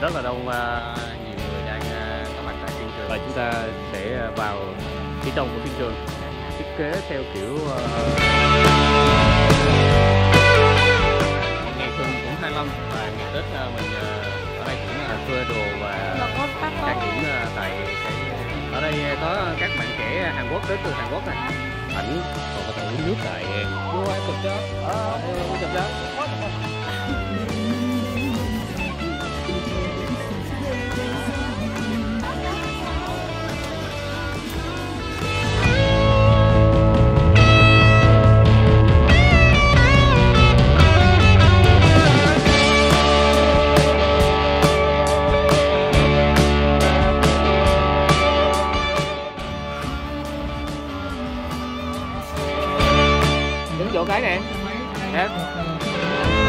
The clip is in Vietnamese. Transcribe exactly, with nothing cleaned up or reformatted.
rất là đông, nhiều người đang có mặt tại phim trường. Và chúng ta sẽ vào phía trong của phim trường, thiết kế theo kiểu ngày xuân cũng hai mươi lăm, và ngày Tết mình ở đây cũng là phơi đồ và các điểm tại ở đây có các bạn trẻ Hàn Quốc đến từ Hàn Quốc này ảnh còn có thể uống nước tại mua ai cục chớ mua cục chớ. Chỗ cái nè. Đẹp.